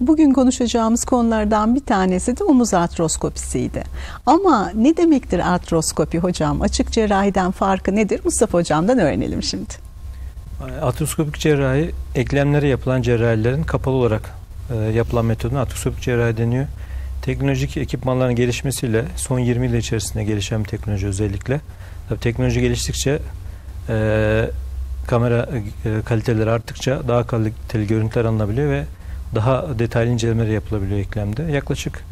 Bugün konuşacağımız konulardan bir tanesi de omuz artroskopisiydi. Ama ne demektir artroskopi hocam? Açık cerrahiden farkı nedir? Mustafa hocamdan öğrenelim şimdi. Artroskopik cerrahi, eklemlere yapılan cerrahilerin kapalı olarak yapılan metoduna artroskopik cerrahi deniyor. Teknolojik ekipmanların gelişmesiyle son 20 yıl içerisinde gelişen bir teknoloji özellikle. Tabii teknoloji geliştikçe kamera kaliteleri arttıkça daha kaliteli görüntüler alınabiliyor ve daha detaylı incelemeler yapılabiliyor eklemde. Yaklaşık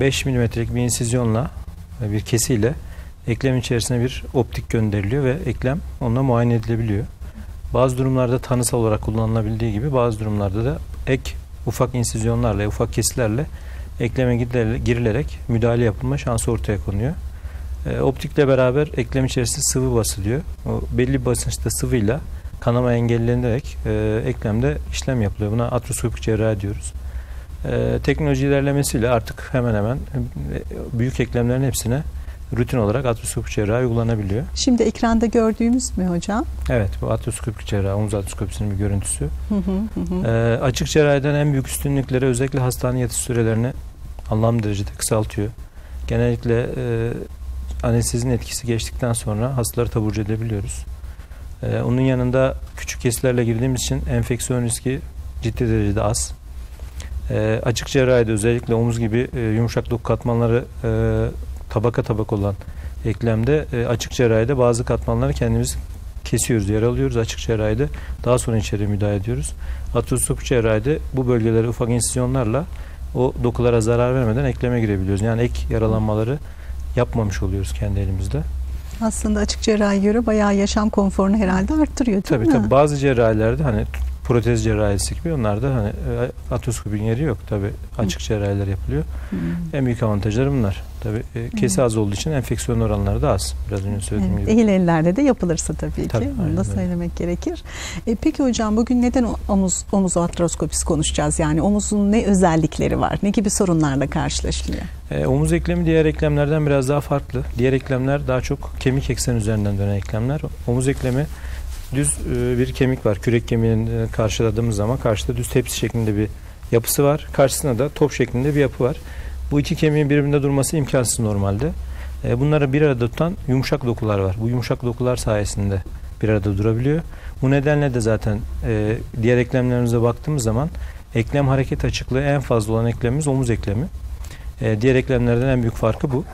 5 milimetrelik bir insizyonla, bir kesiyle eklem içerisine bir optik gönderiliyor ve eklem onunla muayene edilebiliyor. Bazı durumlarda tanısal olarak kullanılabildiği gibi bazı durumlarda da ek ufak insizyonlarla, ufak kesilerle ekleme girilerek müdahale yapılma şansı ortaya konuyor. Optikle beraber eklem içerisinde sıvı basılıyor. O belli bir basınçta sıvıyla kanama engellenerek eklemde işlem yapılıyor. Buna artroskopik cerrahi diyoruz. Teknoloji ilerlemesiyle artık hemen hemen büyük eklemlerin hepsine rutin olarak artroskopik cerrahi uygulanabiliyor. Şimdi ekranda gördüğümüz mü hocam? Evet, bu artroskopik cerrahi, omuz artroskopisinin bir görüntüsü. Açık cerrahiden en büyük üstünlükleri özellikle hastane yatış sürelerini anlamlı derecede kısaltıyor. Genellikle anestezinin etkisi geçtikten sonra hastaları taburcu edebiliyoruz. Onun yanında küçük kesilerle girdiğimiz için enfeksiyon riski ciddi derecede az. Açık cerrahide özellikle omuz gibi yumuşak doku katmanları tabaka tabak olan eklemde açık cerrahide bazı katmanları kendimiz kesiyoruz, yer alıyoruz açık cerrahide. Daha sonra içeri müdahale ediyoruz. Artroskopik cerrahide bu bölgelere ufak insizyonlarla o dokulara zarar vermeden ekleme girebiliyoruz. Yani ek yaralanmaları yapmamış oluyoruz kendi elimizde. Aslında açık cerrahi göre bayağı yaşam konforunu herhalde arttırıyor, değil mi? Tabii. Bazı cerrahilerde hani protez cerrahisi gibi onlarda hani artroskopinin yeri yok. Tabii açık cerrahiler yapılıyor. En büyük avantajları bunlar. Tabii kesi az olduğu için enfeksiyon oranları da az. Biraz önce söylediğim gibi. Ehil ellerde de yapılırsa tabii ki. Onu da söylemek gerekir. Peki hocam bugün neden omuz artroskopisi konuşacağız? Yani omuzun ne özellikleri var? Ne gibi sorunlarla karşılaşılıyor? Omuz eklemi diğer eklemlerden biraz daha farklı. Diğer eklemler daha çok kemik ekseni üzerinden dönen eklemler. Omuz eklemi düz bir kemik var. Kürek kemiğini karşıladığımız zaman karşıda düz tepsi şeklinde bir yapısı var. Karşısında da top şeklinde bir yapı var. Bu iki kemiğin birbirinde durması imkansız normalde. Bunları bir arada tutan yumuşak dokular var. Bu yumuşak dokular sayesinde bir arada durabiliyor. Bu nedenle de zaten diğer eklemlerimize baktığımız zaman eklem hareket açıklığı en fazla olan eklemimiz omuz eklemi. Diğer eklemlerden en büyük farkı bu.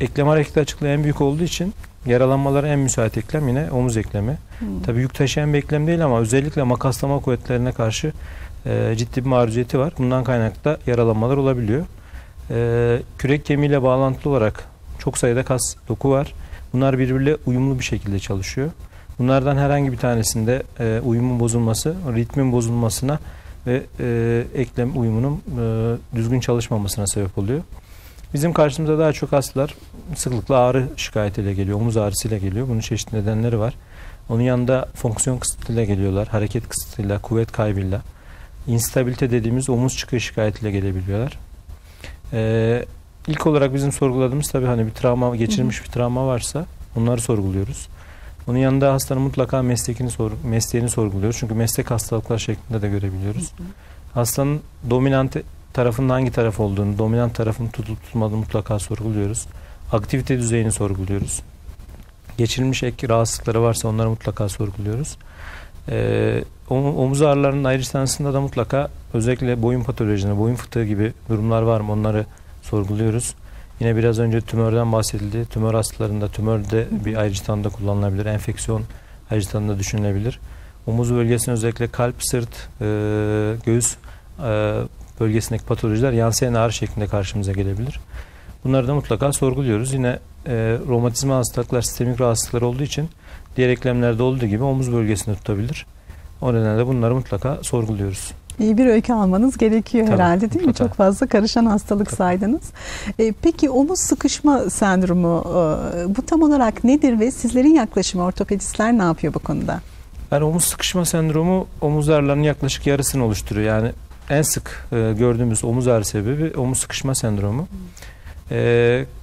Eklem hareket açıklığı en büyük olduğu için yaralanmalara en müsait eklem yine omuz eklemi. Tabii yük taşıyan bir eklem değil ama özellikle makaslama kuvvetlerine karşı ciddi bir maruziyeti var. Bundan kaynaklı da yaralanmalar olabiliyor. Kürek kemiğiyle bağlantılı olarak çok sayıda kas doku var. Bunlar birbiriyle uyumlu bir şekilde çalışıyor. Bunlardan herhangi bir tanesinde uyumun bozulması, ritmin bozulmasına ve eklem uyumunun düzgün çalışmamasına sebep oluyor. Bizim karşımıza daha çok hastalar sıklıkla ağrı şikayetiyle geliyor, omuz ağrısıyla geliyor. Bunun çeşitli nedenleri var. Onun yanında fonksiyon kısıtlığıyla geliyorlar, hareket kısıtlığıyla, kuvvet kaybıyla. İnstabilite dediğimiz omuz çıkığı şikayetiyle gelebiliyorlar. İlk olarak bizim sorguladığımız tabii hani bir travma, geçirmiş bir travma varsa onları sorguluyoruz. Onun yanında hastanın mutlaka mesleğini sorguluyoruz. Çünkü meslek hastalıklar şeklinde de görebiliyoruz. Hastanın dominant tarafının hangi taraf olduğunu, dominant tarafın tutulup tutmadığını mutlaka sorguluyoruz. Aktivite düzeyini sorguluyoruz. Geçirilmiş ek rahatsızlıkları varsa onları mutlaka sorguluyoruz. Omuz ağrılarının ayrıştanısında da mutlaka özellikle boyun patolojisinde, boyun fıtığı gibi durumlar var mı onları sorguluyoruz. Yine biraz önce tümörden bahsedildi. Tümör hastalarında tümörde bir ayrıştanda kullanılabilir. Enfeksiyon ayrıştanında düşünülebilir. Omuz bölgesinde özellikle kalp, sırt, göğüs bölgesindeki patolojiler yansıyan ağrı şeklinde karşımıza gelebilir. Bunları da mutlaka sorguluyoruz. Yine romatizma hastalıklar, sistemik rahatsızlıklar olduğu için diğer eklemlerde olduğu gibi omuz bölgesinde tutabilir. O nedenle bunları mutlaka sorguluyoruz. İyi bir öykü almanız gerekiyor herhalde değil mi? Çok fazla karışan hastalık saydınız. Peki omuz sıkışma sendromu bu tam olarak nedir ve sizlerin yaklaşımı, ortopedistler ne yapıyor bu konuda? Yani omuz sıkışma sendromu omuz ağrılarının yaklaşık yarısını oluşturuyor. Yani en sık gördüğümüz omuz ağrı sebebi omuz sıkışma sendromu.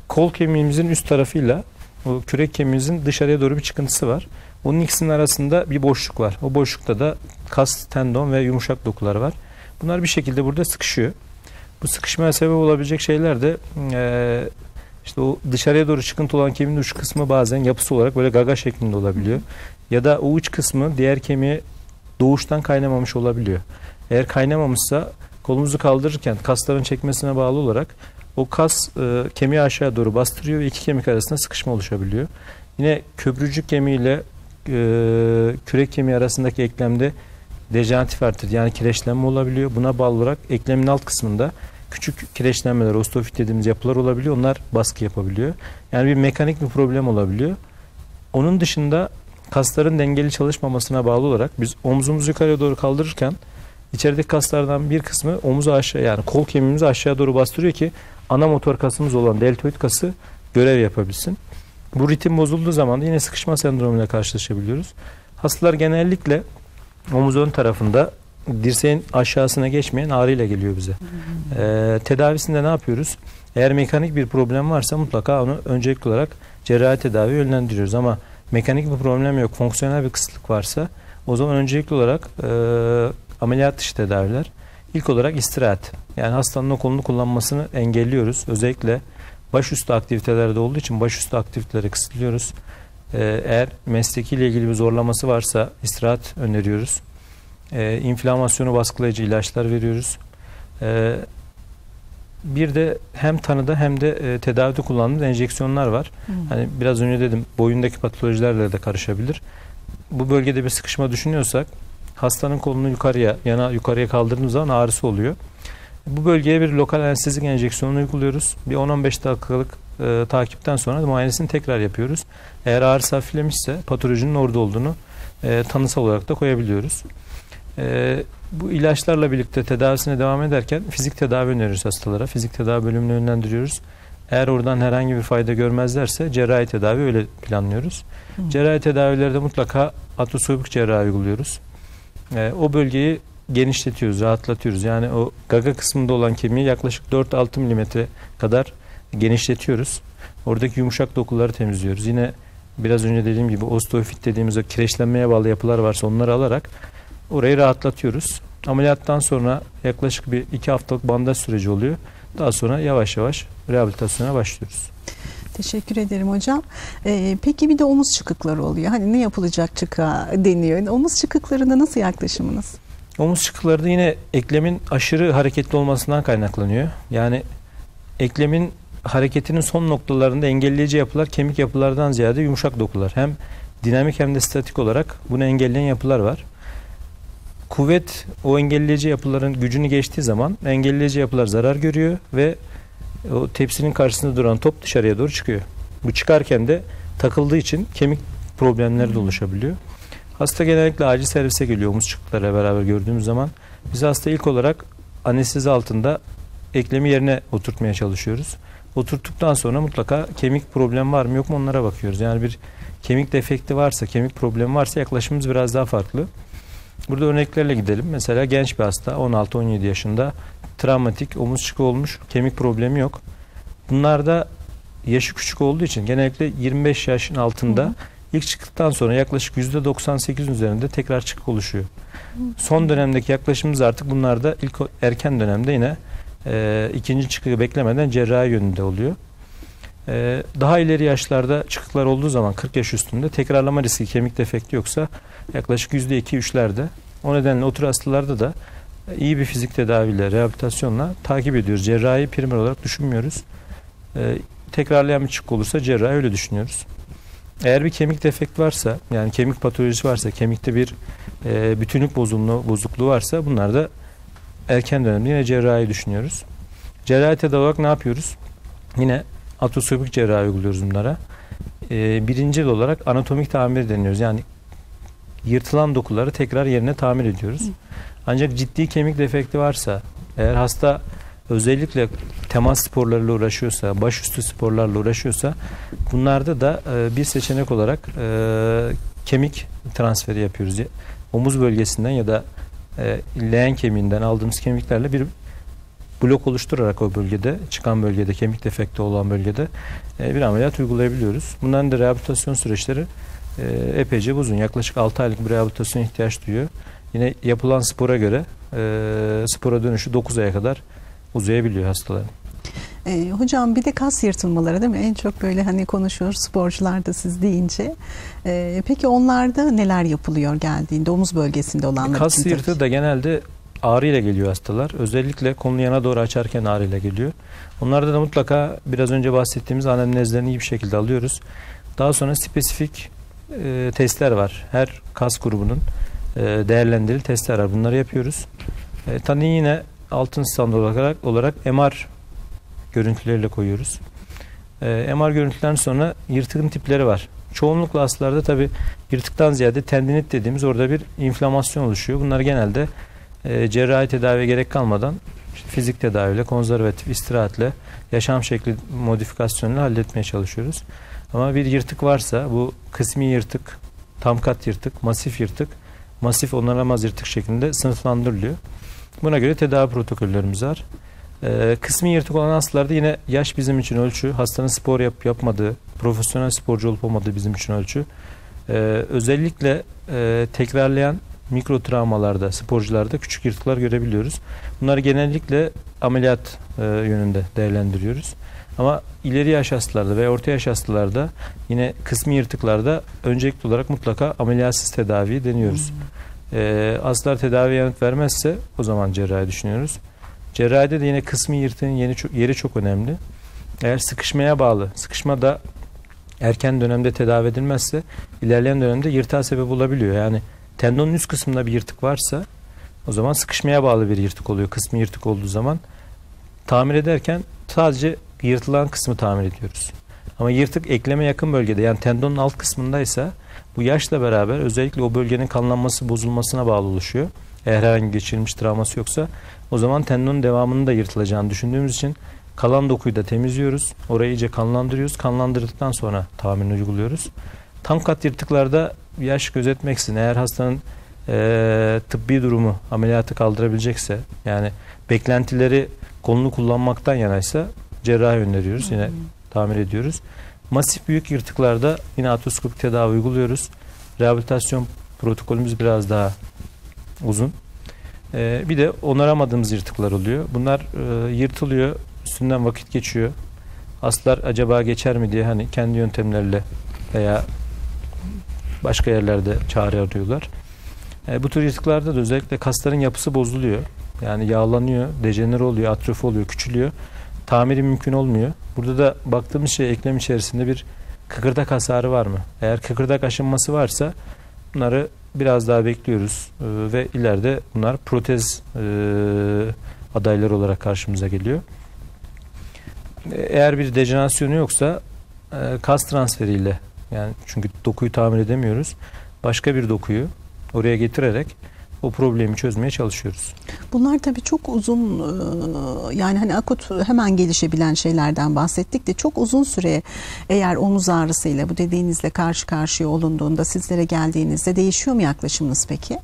Kol kemiğimizin üst tarafıyla o kürek kemiğimizin dışarıya doğru bir çıkıntısı var. Onun ikisinin arasında bir boşluk var. O boşlukta da kas, tendon ve yumuşak dokular var. Bunlar bir şekilde burada sıkışıyor. Bu sıkışmaya sebep olabilecek şeyler de işte o dışarıya doğru çıkıntı olan kemiğin uç kısmı bazen yapısı olarak böyle gaga şeklinde olabiliyor. Ya da o uç kısmı diğer kemiğe doğuştan kaynamamış olabiliyor. Eğer kaynamamışsa kolumuzu kaldırırken kasların çekmesine bağlı olarak o kas kemiği aşağı doğru bastırıyor ve iki kemik arasında sıkışma oluşabiliyor. Yine köprücük kemiği ile kürek kemiği arasındaki eklemde dejeneratif artrit yani kireçlenme olabiliyor. Buna bağlı olarak eklemin alt kısmında küçük kireçlenmeler, osteofit dediğimiz yapılar olabiliyor. Onlar baskı yapabiliyor. Yani bir mekanik bir problem olabiliyor. Onun dışında kasların dengeli çalışmamasına bağlı olarak biz omzumuzu yukarıya doğru kaldırırken içerideki kaslardan bir kısmı omuzu aşağı yani kol kemiğimizi aşağı doğru bastırıyor ki ana motor kasımız olan deltoid kası görev yapabilsin. Bu ritim bozulduğu zaman da yine sıkışma sendromuyla karşılaşabiliyoruz. Hastalar genellikle omuz ön tarafında dirseğin aşağısına geçmeyen ağrıyla geliyor bize. Tedavisinde ne yapıyoruz? Eğer mekanik bir problem varsa mutlaka onu öncelikli olarak cerrahi tedavi yönlendiriyoruz. Ama mekanik bir problem yok, fonksiyonel bir kısıtlık varsa o zaman öncelikli olarak ameliyat dışı tedaviler. İlk olarak istirahat. Yani hastanın o kolunu kullanmasını engelliyoruz. Özellikle başüstü aktivitelerde olduğu için başüstü aktiviteleri kısıtlıyoruz. Eğer meslekiyle ilgili bir zorlaması varsa istirahat öneriyoruz. İnflamasyonu baskılayıcı ilaçlar veriyoruz. Bir de hem tanıda hem de tedavide kullandığımız enjeksiyonlar var. Hani biraz önce dedim boyundaki patolojilerle de karışabilir. Bu bölgede bir sıkışma düşünüyorsak hastanın kolunu yukarıya kaldırdığımız zaman ağrısı oluyor. Bu bölgeye bir lokal anestezik enjeksiyonu uyguluyoruz. Bir 10-15 dakikalık takipten sonra muayenesini tekrar yapıyoruz. Eğer ağrısı hafiflemişse patolojinin orada olduğunu tanısal olarak da koyabiliyoruz. Bu ilaçlarla birlikte tedavisine devam ederken fizik tedavi öneriyoruz hastalara. Fizik tedavi bölümünü yönlendiriyoruz. Eğer oradan herhangi bir fayda görmezlerse cerrahi tedavi öyle planlıyoruz. Cerrahi tedavilerde mutlaka atrosuyobik cerrahi uyguluyoruz. O bölgeyi genişletiyoruz, rahatlatıyoruz. Yani o gaga kısmında olan kemiği yaklaşık 4-6 milimetre kadar genişletiyoruz. Oradaki yumuşak dokuları temizliyoruz. Yine biraz önce dediğim gibi osteofit dediğimiz o kireçlenmeye bağlı yapılar varsa onları alarak orayı rahatlatıyoruz. Ameliyattan sonra yaklaşık bir 2 haftalık bandaj süreci oluyor. Daha sonra yavaş yavaş rehabilitasyona başlıyoruz. Teşekkür ederim hocam. Peki bir de omuz çıkıkları oluyor. Hani ne yapılacak çıkığa deniyor. Omuz çıkıklarında nasıl yaklaşımınız? Omuz çıkıkları da yine eklemin aşırı hareketli olmasından kaynaklanıyor. Yani eklemin hareketinin son noktalarında engelleyici yapılar kemik yapılardan ziyade yumuşak dokular. Hem dinamik hem de statik olarak bunu engelleyen yapılar var. Kuvvet o engelleyici yapıların gücünü geçtiği zaman engelleyici yapılar zarar görüyor ve o tepsinin karşısında duran top dışarıya doğru çıkıyor. Bu çıkarken de takıldığı için kemik problemleri de oluşabiliyor. Hasta genellikle acil servise geliyor omuz çıkıklarıyla beraber gördüğümüz zaman. Biz hasta ilk olarak anestezi altında eklemi yerine oturtmaya çalışıyoruz. Oturttuktan sonra mutlaka kemik problemi var mı yok mu onlara bakıyoruz. Yani bir kemik defekti varsa, kemik problemi varsa yaklaşımımız biraz daha farklı. Burada örneklerle gidelim. Mesela genç bir hasta 16-17 yaşında travmatik omuz çıkığı olmuş, kemik problemi yok. Bunlarda yaşı küçük olduğu için genellikle 25 yaşın altında ilk çıktıktan sonra yaklaşık %98'in üzerinde tekrar çıkık oluşuyor. Son dönemdeki yaklaşımımız artık bunlarda ilk erken dönemde yine ikinci çıkığı beklemeden cerrahi yönünde oluyor. Daha ileri yaşlarda çıkıklar olduğu zaman 40 yaş üstünde tekrarlama riski kemik defekti yoksa yaklaşık %2-3'lerde. O nedenle otur hastalarda da iyi bir fizik tedaviyle, rehabilitasyonla takip ediyoruz. Cerrahi primer olarak düşünmüyoruz. Tekrarlayan bir çıkık olursa cerrahi öyle düşünüyoruz. Eğer bir kemik defekt varsa, yani kemik patolojisi varsa, kemikte bir bütünlük bozukluğu varsa bunlar da erken dönemde yine cerrahi düşünüyoruz. Cerrahi tedavi olarak ne yapıyoruz? Yine atrosuyobik cerrahi uyguluyoruz bunlara. Birincil olarak anatomik tamir deniyoruz. Yani yırtılan dokuları tekrar yerine tamir ediyoruz. Ancak ciddi kemik defekti varsa, eğer hasta özellikle temas sporlarıyla uğraşıyorsa, başüstü sporlarla uğraşıyorsa bunlarda da bir seçenek olarak kemik transferi yapıyoruz. Omuz bölgesinden ya da leğen kemiğinden aldığımız kemiklerle bir blok oluşturarak o bölgede, çıkan bölgede, kemik defekti olan bölgede bir ameliyat uygulayabiliyoruz. Bunların da rehabilitasyon süreçleri epeyce uzun. Yaklaşık 6 aylık bir rehabilitasyon ihtiyaç duyuyor. Yine yapılan spora göre spora dönüşü 9 aya kadar uzayabiliyor hastaların. Hocam bir de kas yırtılmaları değil mi? En çok böyle hani konuşuyor sporcular da siz deyince. Peki onlarda neler yapılıyor geldiğinde omuz bölgesinde olanlar kas için? Kas yırtığı da genelde ağrıyla geliyor hastalar. Özellikle kolunu yana doğru açarken ağrıyla geliyor. Onlarda da mutlaka biraz önce bahsettiğimiz anamnezlerini iyi bir şekilde alıyoruz. Daha sonra spesifik testler var. Her kas grubunun değerlendirili testler var. Bunları yapıyoruz. Tanıyı yine altın standart olarak MR görüntüleriyle koyuyoruz. MR görüntülerden sonra yırtıkın tipleri var. Çoğunlukla hastalarda tabi yırtıktan ziyade tendinit dediğimiz orada bir inflamasyon oluşuyor. Bunlar genelde cerrahi tedaviye gerek kalmadan işte fizik tedaviyle, konservatif istirahatle, yaşam şekli modifikasyonuyla halletmeye çalışıyoruz. Ama bir yırtık varsa bu kısmi yırtık, tam kat yırtık, masif onarılamaz yırtık şeklinde sınıflandırılıyor. Buna göre tedavi protokollerimiz var. Kısmi yırtık olan hastalarda yine yaş bizim için ölçü, hastanın spor yapmadığı, profesyonel sporcu olup olmadığı bizim için ölçü. Özellikle tekrarlayan mikro travmalarda, sporcularda küçük yırtıklar görebiliyoruz. Bunları genellikle ameliyat yönünde değerlendiriyoruz. Ama ileri yaş hastalarda ve orta yaş hastalarda yine kısmi yırtıklarda öncelikli olarak mutlaka ameliyatsız tedaviyi deniyoruz. Hastalar tedaviye yanıt vermezse o zaman cerrahi düşünüyoruz. Cerrahide de yine kısmi yırtığın yeri çok önemli. Eğer sıkışmaya bağlı, sıkışma da erken dönemde tedavi edilmezse ilerleyen dönemde yırtığa sebep olabiliyor. Yani tendonun üst kısmında bir yırtık varsa o zaman sıkışmaya bağlı bir yırtık oluyor. Kısmi yırtık olduğu zaman tamir ederken sadece yırtılan kısmı tamir ediyoruz. Ama yırtık ekleme yakın bölgede, yani tendonun alt kısmındaysa bu yaşla beraber özellikle o bölgenin kanlanması, bozulmasına bağlı oluşuyor. Eğer herhangi geçirilmiş travması yoksa o zaman tendonun devamının da yırtılacağını düşündüğümüz için kalan dokuyu da temizliyoruz. Orayı iyice kanlandırıyoruz. Kanlandırdıktan sonra tamirini uyguluyoruz. Tam kat yırtıklarda yaş gözetmeksin. Eğer hastanın tıbbi durumu ameliyatı kaldırabilecekse, yani beklentileri kolunu kullanmaktan yanaysa cerrahi öneriyoruz. Yine tamir ediyoruz. Masif büyük yırtıklarda yine artroskopik tedavi uyguluyoruz. Rehabilitasyon protokolümüz biraz daha uzun. Bir de onaramadığımız yırtıklar oluyor. Bunlar yırtılıyor, üstünden vakit geçiyor. Hastalar acaba geçer mi diye hani kendi yöntemlerle veya başka yerlerde çare arıyorlar. Bu tür yırtıklarda da özellikle kasların yapısı bozuluyor. Yani yağlanıyor, dejenere oluyor, atrofi oluyor, küçülüyor. Tamiri mümkün olmuyor. Burada da baktığımız şey eklem içerisinde bir kıkırdak hasarı var mı? Eğer kıkırdak aşınması varsa bunları biraz daha bekliyoruz ve ileride bunlar protez adayları olarak karşımıza geliyor. Eğer bir dejenerasyonu yoksa kas transferiyle, yani çünkü dokuyu tamir edemiyoruz, başka bir dokuyu oraya getirerek o problemi çözmeye çalışıyoruz. Bunlar tabii çok uzun, yani hani akut hemen gelişebilen şeylerden bahsettik de çok uzun süre eğer omuz ağrısıyla bu dediğinizle karşı karşıya olunduğunda sizlere geldiğinizde değişiyor mu yaklaşımınız peki?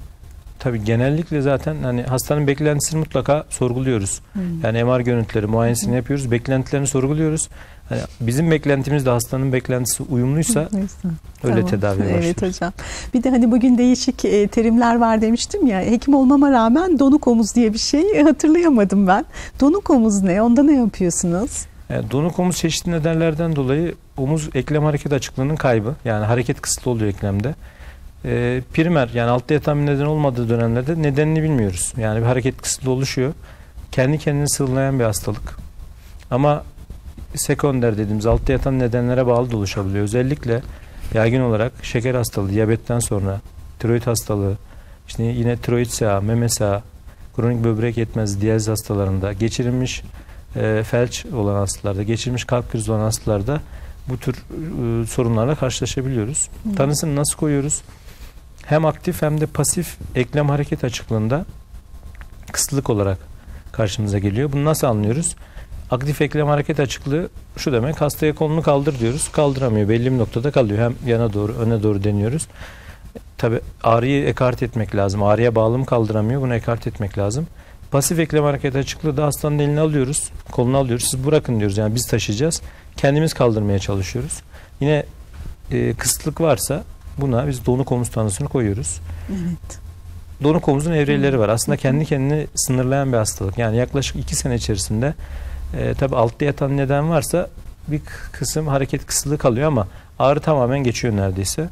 Tabii genellikle zaten hani hastanın beklentisini mutlaka sorguluyoruz. Yani MR görüntüleri muayenesini yapıyoruz, beklentilerini sorguluyoruz. Yani bizim beklentimiz de hastanın beklentisi uyumluysa öyle tedaviye başlıyoruz. Evet hocam. Bir de hani bugün değişik terimler var demiştim ya. Hekim olmama rağmen donuk omuz diye bir şey hatırlayamadım ben. Donuk omuz ne? Onda ne yapıyorsunuz? Donuk omuz çeşitli nedenlerden dolayı omuz eklem hareket açıklığının kaybı. Yani hareket kısıtlı oluyor eklemde. Primer, yani altta yatan bir neden olmadığı dönemlerde nedenini bilmiyoruz. Yani bir hareket kısıtlı oluşuyor. Kendi kendini sığınlayan bir hastalık. Ama sekonder dediğimiz altta yatan nedenlere bağlı da oluşabiliyor. Özellikle yaygın olarak şeker hastalığı, diyabetten sonra, tiroid hastalığı, işte yine tiroid sağı, meme sağı, kronik böbrek yetmezliği, diyaliz hastalarında, geçirilmiş felç olan hastalarda, geçirilmiş kalp krizi olan hastalarda bu tür sorunlarla karşılaşabiliyoruz. Tanısını nasıl koyuyoruz? Hem aktif hem de pasif eklem hareket açıklığında kısıtlık olarak karşımıza geliyor. Bunu nasıl anlıyoruz? Aktif eklem hareket açıklığı şu demek: hastaya kolunu kaldır diyoruz. Kaldıramıyor. Belli bir noktada kalıyor. Hem yana doğru, öne doğru deniyoruz. Tabii ağrıyı ekart etmek lazım. Ağrıya bağlı mı kaldıramıyor? Bunu ekart etmek lazım. Pasif eklem hareket açıklığı da hastanın elini alıyoruz. Kolunu alıyoruz. Siz bırakın diyoruz. Yani biz taşıyacağız. Kendimiz kaldırmaya çalışıyoruz. Yine kısıtlık varsa Buna biz donuk omuz tanısını koyuyoruz. Evet. Donuk omuzun evreleri var. Aslında kendi kendini sınırlayan bir hastalık. Yani yaklaşık 2 sene içerisinde tabii altta yatan neden varsa bir kısım hareket kısıtlığı kalıyor ama ağrı tamamen geçiyor neredeyse.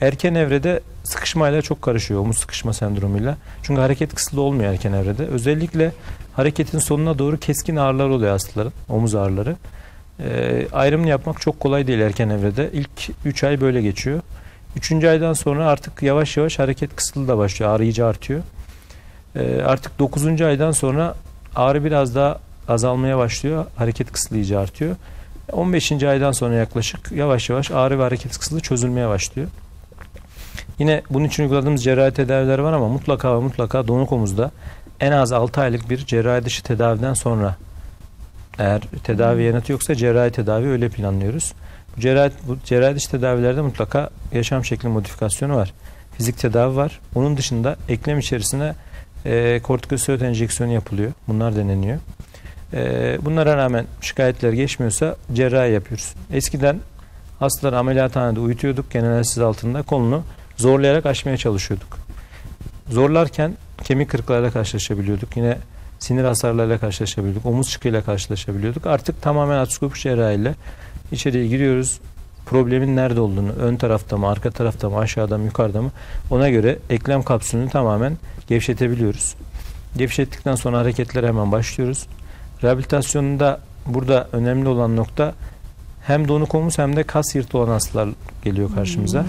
Erken evrede sıkışmayla çok karışıyor, omuz sıkışma sendromuyla. Çünkü hareket kısıtlı olmuyor erken evrede. Özellikle hareketin sonuna doğru keskin ağrılar oluyor hastaların, omuz ağrıları. Ayrımını yapmak çok kolay değil erken evrede. İlk 3 ay böyle geçiyor. 3. aydan sonra artık yavaş yavaş hareket kısıtlı da başlıyor, ağrı iyice artıyor. Artık 9. aydan sonra ağrı biraz daha azalmaya başlıyor, hareket kısıtlı iyice artıyor. 15. aydan sonra yaklaşık yavaş yavaş ağrı ve hareket kısıtlı çözülmeye başlıyor. Yine bunun için uyguladığımız cerrahi tedaviler var ama mutlaka ve mutlaka donuk omuzda en az 6 aylık bir cerrahi dışı tedaviden sonra eğer tedavi yanıtı yoksa cerrahi tedavi öyle planlıyoruz. Bu cerrahi dışı tedavilerde mutlaka yaşam şekli modifikasyonu var. Fizik tedavi var. Onun dışında eklem içerisine kortikosteroid enjeksiyonu yapılıyor. Bunlar deneniyor. Bunlara rağmen şikayetler geçmiyorsa cerrahi yapıyoruz. Eskiden hastaları ameliyathanede uyutuyorduk. Genel anestezi altında kolunu zorlayarak açmaya çalışıyorduk. Zorlarken kemik kırıklarıyla karşılaşabiliyorduk. Yine sinir hasarlarıyla karşılaşabiliyorduk. Omuz çıkıyla karşılaşabiliyorduk. Artık tamamen artroskopi cerrahiyle içeriye giriyoruz. Problemin nerede olduğunu, ön tarafta mı, arka tarafta mı, aşağıda mı, yukarıda mı, ona göre eklem kapsülünü tamamen gevşetebiliyoruz. Gevşettikten sonra hareketlere hemen başlıyoruz. Rehabilitasyonunda burada önemli olan nokta hem donuk omuz hem de kas yırtı olan hastalar geliyor karşımıza.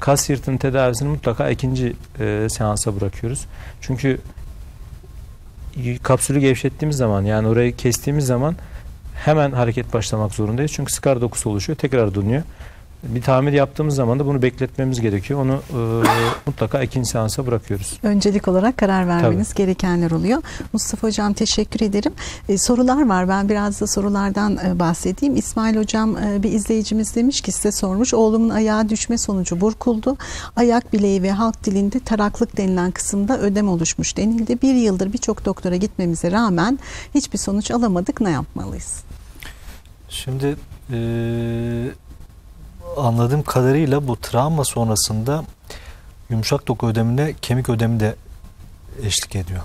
Kas yırtının tedavisini mutlaka 2. seansa bırakıyoruz. Çünkü kapsülü gevşettiğimiz zaman, yani orayı kestiğimiz zaman hemen hareket başlamak zorundayız. Çünkü skar dokusu oluşuyor, tekrar donuyor. Bir tamir yaptığımız zaman da bunu bekletmemiz gerekiyor. Onu mutlaka 2. seansa bırakıyoruz. Öncelik olarak karar vermeniz gerekenler oluyor. Mustafa Hocam teşekkür ederim. Sorular var. Ben biraz da sorulardan bahsedeyim. İsmail Hocam bir izleyicimiz demiş ki size sormuş. Oğlumun ayağı düşme sonucu burkuldu. Ayak bileği ve halk dilinde taraklık denilen kısımda ödem oluşmuş denildi. 1 yıldır birçok doktora gitmemize rağmen hiçbir sonuç alamadık. Ne yapmalıyız? Şimdi anladığım kadarıyla bu travma sonrasında yumuşak doku ödemine kemik ödemi de eşlik ediyor.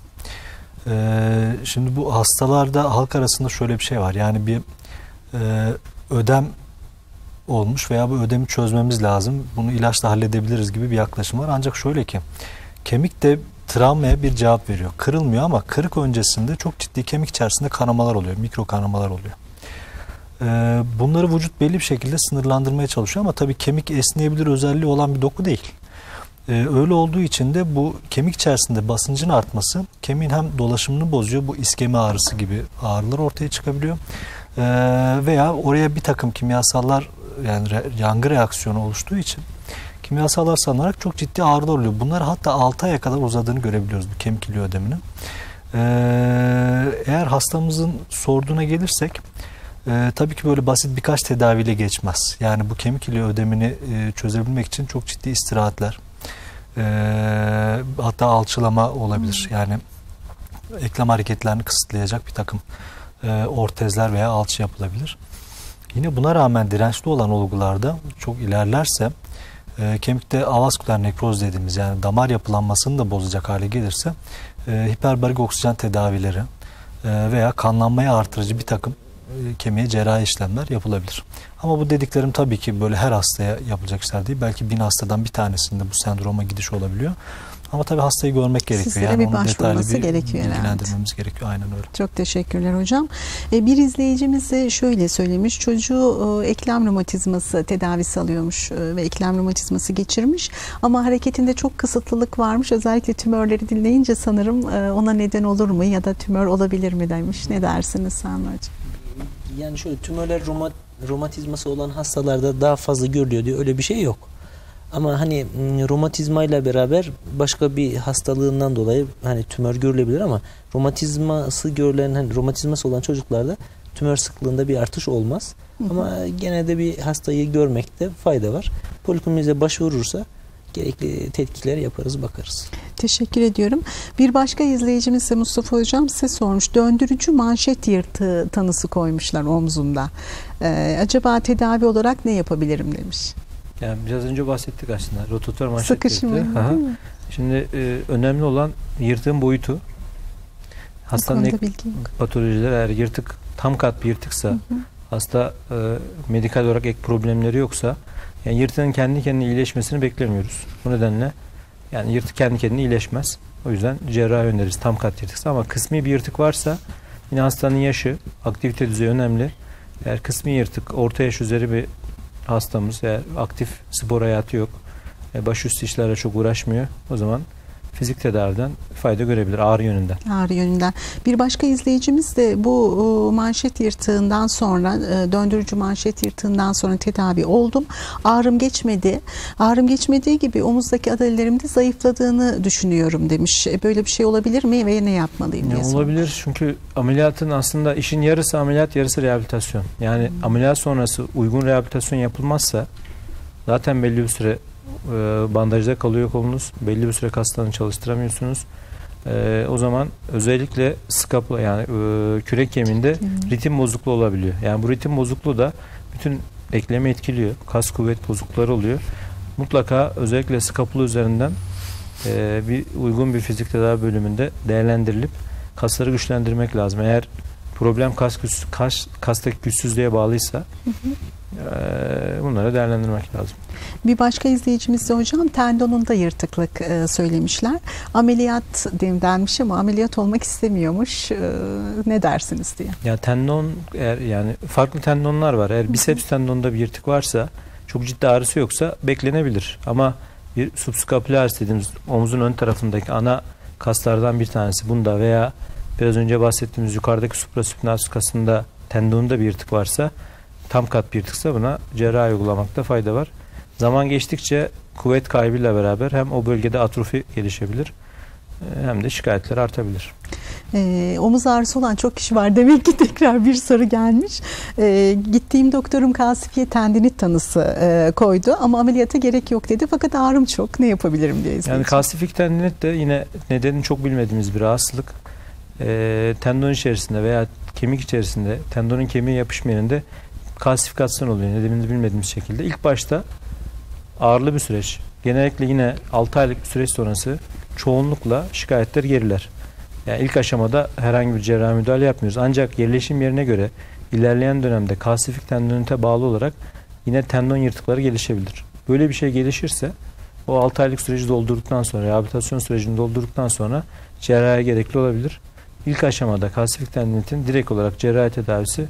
Şimdi bu hastalarda halk arasında şöyle bir şey var. Yani bir ödem olmuş veya bu ödemi çözmemiz lazım. Bunu ilaçla halledebiliriz gibi bir yaklaşım var. Ancak şöyle ki kemik de travmaya bir cevap veriyor. Kırılmıyor ama kırık öncesinde çok ciddi kemik içerisinde kanamalar oluyor. Mikro kanamalar oluyor. Bunları vücut belli bir şekilde sınırlandırmaya çalışıyor ama tabii kemik esneyebilir özelliği olan bir doku değil. Öyle olduğu için de bu kemik içerisinde basıncın artması kemiğin hem dolaşımını bozuyor, bu iskemi ağrısı gibi ağrılar ortaya çıkabiliyor. Veya oraya bir takım kimyasallar, yani yangı reaksiyonu oluştuğu için kimyasallar salınarak çok ciddi ağrılar oluyor. Bunlar hatta 6 aya kadar uzadığını görebiliyoruz bu kemik iliği ödeminin. Eğer hastamızın sorduğuna gelirsek tabii ki böyle basit birkaç tedaviyle geçmez. Yani bu kemik iliği ödemini çözebilmek için çok ciddi istirahatler, hatta alçılama olabilir. Yani eklem hareketlerini kısıtlayacak bir takım ortezler veya alçı yapılabilir. Yine buna rağmen dirençli olan olgularda çok ilerlerse kemikte avasküler nekroz dediğimiz, yani damar yapılanmasını da bozacak hale gelirse hiperbarik oksijen tedavileri veya kanlanmayı artırıcı bir takım kemiğe cerrahi işlemler yapılabilir. Ama bu dediklerim tabii ki böyle her hastaya yapılacak işler değil. Belki 1000 hastadan bir tanesinde bu sendroma gidiş olabiliyor. Ama tabii hastayı görmek gerekiyor. Sizlere yani bir başvurması gerekiyor. İlgilendirmemiz gerekiyor. Aynen öyle. Çok teşekkürler hocam. Bir izleyicimiz de şöyle söylemiş. Çocuğu eklem romatizması tedavisi alıyormuş ve eklem romatizması geçirmiş. Ama hareketinde çok kısıtlılık varmış. Özellikle tümörleri dinleyince sanırım ona neden olur mu ya da tümör olabilir mi demiş. Ne dersiniz Sanlı Hocam? Yani şöyle tümörler romatizması olan hastalarda daha fazla görülüyor diye öyle bir şey yok. Ama hani romatizmayla beraber başka bir hastalığından dolayı hani tümör görülebilir ama romatizması olan çocuklarda tümör sıklığında bir artış olmaz. Ama gene de bir hastayı görmekte fayda var. Polikliniğe başvurursa gerekli tetkikleri yaparız, bakarız. Teşekkür ediyorum. Bir başka izleyicimiz ise Mustafa Hocam size sormuş. Döndürücü manşet yırtığı tanısı koymuşlar omzumda. Acaba tedavi olarak ne yapabilirim demiş. Yani biraz önce bahsettik aslında. Rotatör manşet. Sıkışımı. Şimdi önemli olan yırtığın boyutu. Hastanın ek patolojileri, eğer yırtık tam kat bir yırtıksa, hasta medikal olarak ek problemleri yoksa, yani yırtığın kendi kendine iyileşmesini beklemiyoruz. Bu nedenle yani yırtık kendi kendine iyileşmez. O yüzden cerrahi öneririz tam kat yırtıksa, ama kısmi bir yırtık varsa yine hastanın yaşı, aktivite düzeyi önemli. Eğer kısmi yırtık, orta yaş üzeri bir hastamız, eğer aktif spor hayatı yok, başüstü işlerle çok uğraşmıyor, o zaman fizik tedaviden fayda görebilir ağrı yönünden. Ağrı yönünden. Bir başka izleyicimiz de bu manşet yırtığından sonra, döndürücü manşet yırtığından sonra tedavi oldum. Ağrım geçmedi. Ağrım geçmediği gibi omuzdaki adalelerimde zayıfladığını düşünüyorum demiş. Böyle bir şey olabilir mi ve ne yapmalıyım diye sormuş. Olabilir, çünkü ameliyatın aslında işin yarısı ameliyat, yarısı rehabilitasyon. Yani ameliyat sonrası uygun rehabilitasyon yapılmazsa zaten belli bir süre bandajda kalıyor kolunuz. Belli bir süre kaslarını çalıştıramıyorsunuz. O zaman özellikle skapla, yani kürek kemiğinde ritim bozukluğu olabiliyor. Yani bu ritim bozukluğu da bütün eklemi etkiliyor. Kas kuvvet bozuklukları oluyor. Mutlaka özellikle skapula üzerinden bir uygun bir fizik tedavi bölümünde değerlendirilip kasları güçlendirmek lazım. Eğer problem kastaki güçsüzlüğe bağlıysa bunları değerlendirmek lazım. Bir başka izleyicimiz de hocam tendonunda yırtıklık söylemişler. Ameliyat denmiş ama ameliyat olmak istemiyormuş. Ne dersiniz diye. Ya tendon, eğer yani farklı tendonlar var. Eğer biceps tendonunda bir yırtık varsa, çok ciddi ağrısı yoksa beklenebilir. Ama bir subscapularis dediğimiz omuzun ön tarafındaki ana kaslardan bir tanesi bunda veya biraz önce bahsettiğimiz yukarıdaki supraspinatus kasında tendonunda bir yırtık varsa, tam kat bir yırtıksa buna cerrahi uygulamakta fayda var. Zaman geçtikçe kuvvet kaybıyla beraber hem o bölgede atrofi gelişebilir hem de şikayetler artabilir. Omuz ağrısı olan çok kişi var. Demek ki tekrar bir soru gelmiş. Gittiğim doktorum kalsifiye tendinit tanısı koydu ama ameliyata gerek yok dedi. Fakat ağrım çok. Ne yapabilirim diye izleyeceğim. Yani kalsifik tendinit de yine nedenini çok bilmediğimiz bir rahatsızlık. Tendon içerisinde veya kemik içerisinde, tendonun kemiğe yapışma yerinde kalsifikasyon oluyor. Nedenini bilmediğimiz şekilde. İlk başta ağırlı bir süreç. Genellikle yine 6 aylık bir süreç sonrası çoğunlukla şikayetler geriler. Yani ilk aşamada herhangi bir cerrahi müdahale yapmıyoruz. Ancak yerleşim yerine göre ilerleyen dönemde kalsifik tendonite bağlı olarak yine tendon yırtıkları gelişebilir. Böyle bir şey gelişirse o 6 aylık süreci doldurduktan sonra, rehabilitasyon sürecini doldurduktan sonra cerrahi gerekli olabilir. İlk aşamada kalsifik tendonitin direkt olarak cerrahi tedavisi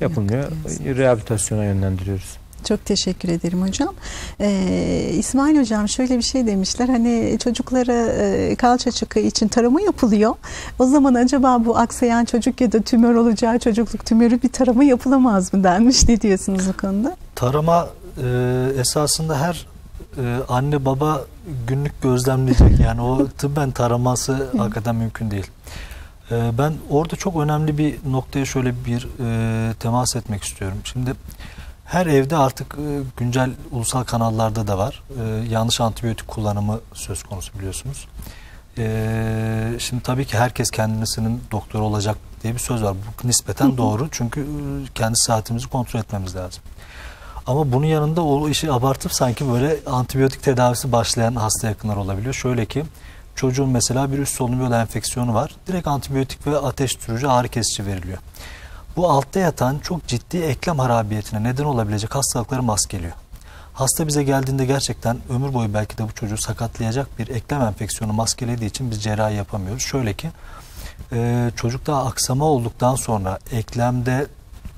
yapılmıyor. Yok, rehabilitasyona yönlendiriyoruz. Çok teşekkür ederim hocam. İsmail hocam şöyle bir şey demişler, hani çocuklara kalça çıkığı için tarama yapılıyor. O zaman acaba bu aksayan çocuk ya da tümör olacağı çocukluk tümörü bir tarama yapılamaz mı denmiş. Ne diyorsunuz bu konuda? Tarama esasında her anne baba günlük gözlemleyecek. Yani o tıbben taraması hakikaten mümkün değil. Ben orada çok önemli bir noktaya şöyle bir temas etmek istiyorum. Şimdi her evde artık güncel ulusal kanallarda da var. Yanlış antibiyotik kullanımı söz konusu, biliyorsunuz. Şimdi tabii ki herkes kendisinin doktoru olacak diye bir söz var. Bu nispeten doğru. Çünkü kendi saatimizi kontrol etmemiz lazım. Ama bunun yanında o işi abartıp sanki böyle antibiyotik tedavisi başlayan hasta yakınlar olabiliyor. Şöyle ki çocuğun mesela bir üst solunum yolu enfeksiyonu var. Direkt antibiyotik ve ateş düşürücü ağrı kesici veriliyor. Bu altta yatan çok ciddi eklem harabiyetine neden olabilecek hastalıkları maskeliyor. Hasta bize geldiğinde gerçekten ömür boyu belki de bu çocuğu sakatlayacak bir eklem enfeksiyonu maskelediği için biz cerrahi yapamıyoruz. Şöyle ki çocukta aksama olduktan sonra eklemde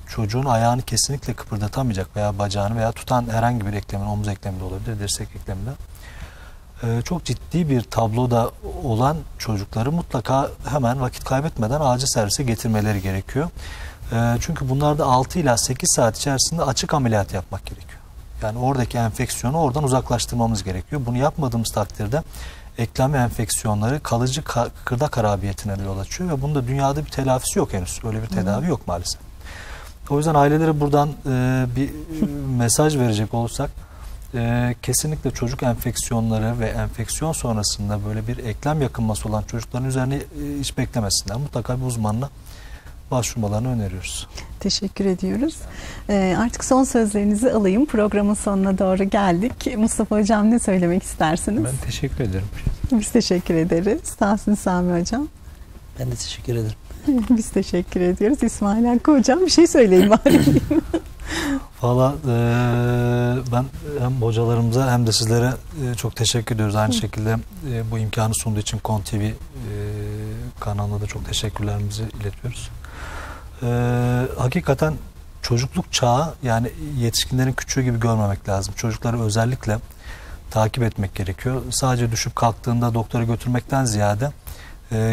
çocuğun ayağını kesinlikle kıpırdatamayacak veya bacağını veya tutan herhangi bir eklemin, omuz ekleminde olabilir, dirsek ekleminde. Çok ciddi bir tabloda olan çocukları mutlaka hemen vakit kaybetmeden acil servise getirmeleri gerekiyor. Çünkü bunlarda 6 ila 8 saat içerisinde açık ameliyat yapmak gerekiyor. Yani oradaki enfeksiyonu oradan uzaklaştırmamız gerekiyor. Bunu yapmadığımız takdirde eklem enfeksiyonları kalıcı kıkırdak harabiyetine yol açıyor ve bunun da dünyada bir telafisi yok henüz. Öyle bir tedavi yok maalesef. O yüzden ailelere buradan bir mesaj verecek olursak, kesinlikle çocuk enfeksiyonları ve enfeksiyon sonrasında böyle bir eklem yakınması olan çocukların üzerine hiç beklemesinler. Mutlaka bir uzmanla başvurmalarını öneriyoruz. Teşekkür ediyoruz. Artık son sözlerinizi alayım. Programın sonuna doğru geldik. Mustafa Hocam, ne söylemek istersiniz? Ben teşekkür ederim. Biz teşekkür ederiz. Tahsin Sami Hocam. Ben de teşekkür ederim. Biz teşekkür ediyoruz. İsmail Hakkı Hocam, bir şey söyleyin bari. Valla ben hem hocalarımıza hem de sizlere çok teşekkür ediyoruz. Aynı şekilde bu imkanı sunduğu için KON TV kanalına da çok teşekkürlerimizi iletiyoruz. Hakikaten çocukluk çağı, yani yetişkinlerin küçüğü gibi görmemek lazım. Çocukları özellikle takip etmek gerekiyor. Sadece düşüp kalktığında doktora götürmekten ziyade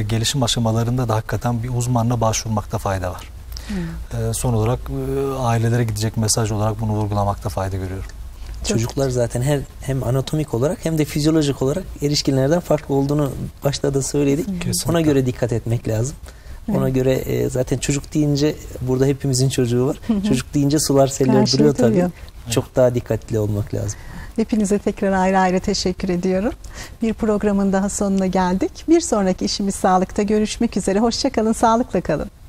gelişim aşamalarında da hakikaten bir uzmanla başvurmakta fayda var. Son olarak ailelere gidecek mesaj olarak bunu vurgulamakta fayda görüyorum. Çocuklar zaten hem anatomik olarak hem de fizyolojik olarak erişkinlerden farklı olduğunu başta da söyledik. Kesinlikle. Ona göre dikkat etmek lazım. Ona göre zaten çocuk deyince, burada hepimizin çocuğu var. Çocuk deyince sular seller duruyor tabii. Çok daha dikkatli olmak lazım. Hepinize tekrar ayrı ayrı teşekkür ediyorum. Bir programın daha sonuna geldik. Bir sonraki işimiz sağlıkta görüşmek üzere. Hoşça kalın, sağlıkla kalın.